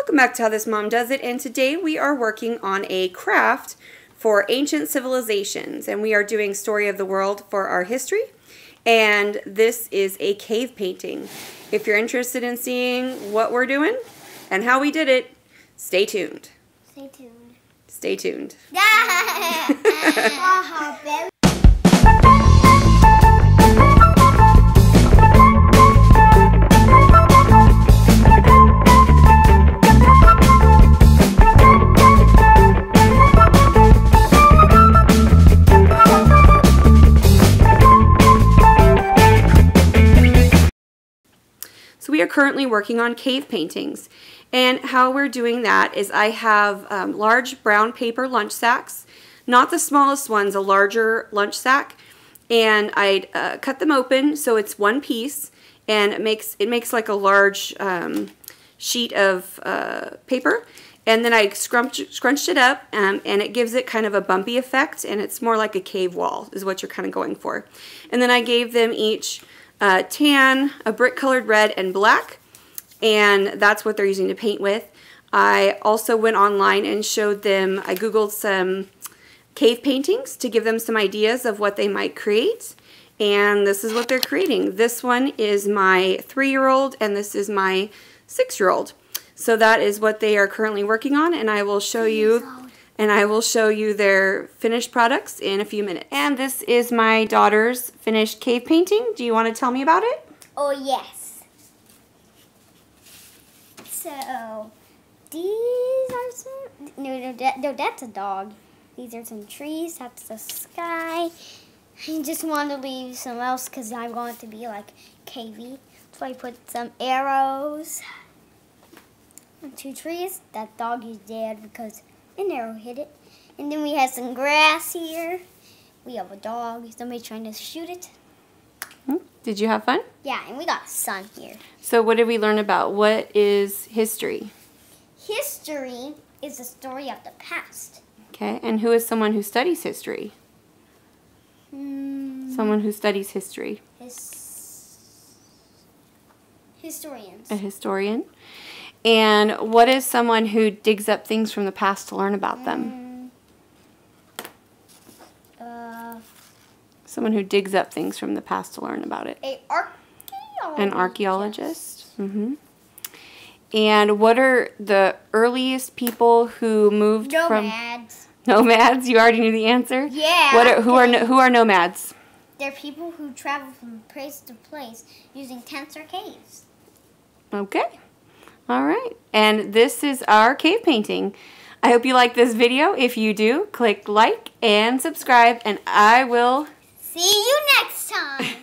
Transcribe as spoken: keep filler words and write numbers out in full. Welcome back to How This Mom Does It, and today we are working on a craft for ancient civilizations, and we are doing Story of the World for our history, and this is a cave painting. If you're interested in seeing what we're doing and how we did it, stay tuned. Stay tuned. Stay tuned. We are currently working on cave paintings, and how we're doing that is I have um, large brown paper lunch sacks, not the smallest ones, a larger lunch sack, and I uh, cut them open so it's one piece, and it makes it makes like a large um, sheet of uh, paper, and then I scrunched, scrunched it up, um, and it gives it kind of a bumpy effect, and it's more like a cave wall is what you're kind of going for. And then I gave them each Uh, tan, a brick colored red, and black, and that's what they're using to paint with. I also went online and showed them, I googled some cave paintings to give them some ideas of what they might create, and this is what they're creating. This one is my three-year-old and this is my six-year-old. So that is what they are currently working on, and I will show you and I will show you their finished products in a few minutes. And this is my daughter's finished cave painting. Do you want to tell me about it? Oh, yes. So, these are some, no, no, that, no that's a dog. These are some trees, that's the sky. I just want to leave some else because I want it to be like cavey. So I put some arrows. Two trees, that dog is dead because an arrow hit it. And then we have some grass here. We have a dog. Somebody trying to shoot it. Did you have fun? Yeah, and we got sun here. So what did we learn about? What is history? History is the story of the past. Okay, and who is someone who studies history? Hmm. Someone who studies history. His... Historians. A historian. And what is someone who digs up things from the past to learn about them? Um, uh, someone who digs up things from the past to learn about it. A archaeologist. An archaeologist. Mm-hmm. And what are the earliest people who moved nomads. from... Nomads. Nomads? You already knew the answer? Yeah. What are, who, are, who are nomads? They're people who travel from place to place using tents or caves. Okay. All right, and this is our cave painting. I hope you like this video. If you do, click like and subscribe, and I will see you next time.